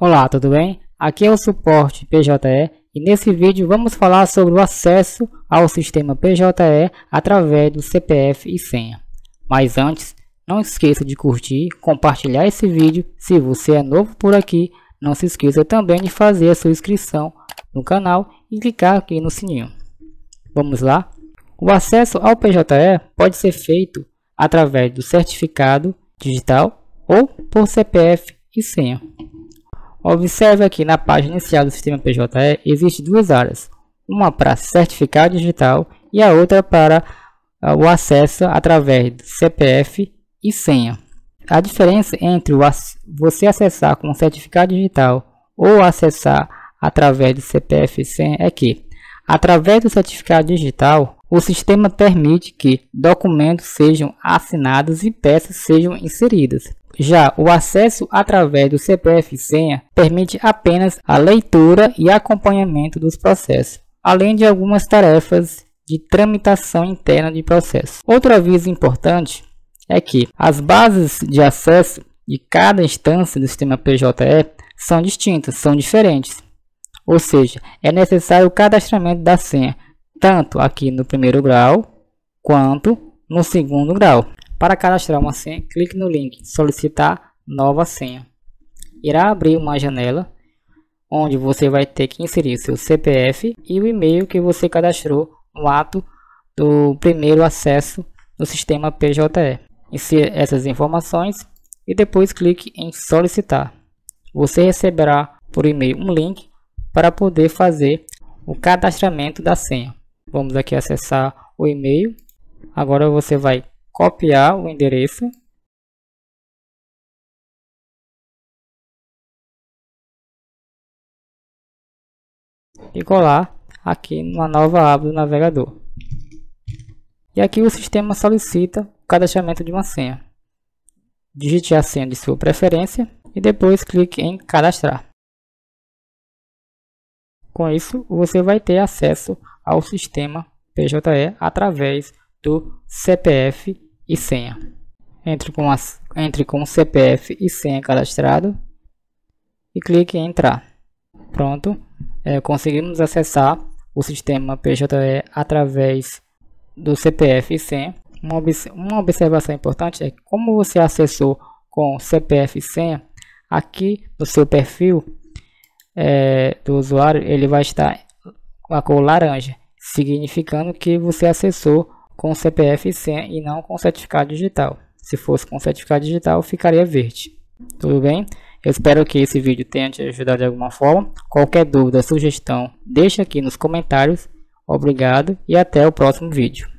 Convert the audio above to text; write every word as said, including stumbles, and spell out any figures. Olá, tudo bem? Aqui é o suporte PJe e nesse vídeo vamos falar sobre o acesso ao sistema PJe através do C P F e senha. Mas antes, não esqueça de curtir, compartilhar esse vídeo. Se você é novo por aqui, não se esqueça também de fazer a sua inscrição no canal e clicar aqui no sininho. Vamos lá? O acesso ao PJe pode ser feito através do certificado digital ou por C P F e senha. Observe aqui na página inicial do sistema PJe existem duas áreas, uma para certificado digital e a outra para o acesso através do C P F e senha. A diferença entre o ac- você acessar com certificado digital ou acessar através do C P F e senha é que, através do certificado digital, o sistema permite que documentos sejam assinados e peças sejam inseridas. Já o acesso através do C P F e senha permite apenas a leitura e acompanhamento dos processos, além de algumas tarefas de tramitação interna de processo. Outro aviso importante é que as bases de acesso de cada instância do sistema PJe são distintas, são diferentes. Ou seja, é necessário o cadastramento da senha, tanto aqui no primeiro grau, quanto no segundo grau. Para cadastrar uma senha, clique no link Solicitar nova senha. Irá abrir uma janela, onde você vai ter que inserir seu C P F e o e-mail que você cadastrou no ato do primeiro acesso no sistema PJe. Insira essas informações e depois clique em Solicitar. Você receberá por e-mail um link para poder fazer o cadastramento da senha. Vamos aqui acessar o e-mail. Agora você vai copiar o endereço e colar aqui numa nova aba do navegador. E aqui o sistema solicita o cadastramento de uma senha. Digite a senha de sua preferência e depois clique em cadastrar. Com isso, você vai ter acesso ao sistema PJe através do C P F e senha. Entre com, as, entre com C P F e senha cadastrado e clique em entrar. Pronto, é, conseguimos acessar o sistema PJe através do C P F e senha. Uma, uma observação importante é que, como você acessou com C P F e senha, aqui no seu perfil é, do usuário ele vai estar com a cor laranja, significando que você acessou com C P F e senha e não com certificado digital. Se fosse com certificado digital, ficaria verde. Tudo bem? Eu espero que esse vídeo tenha te ajudado de alguma forma. Qualquer dúvida, sugestão, deixa aqui nos comentários. Obrigado e até o próximo vídeo.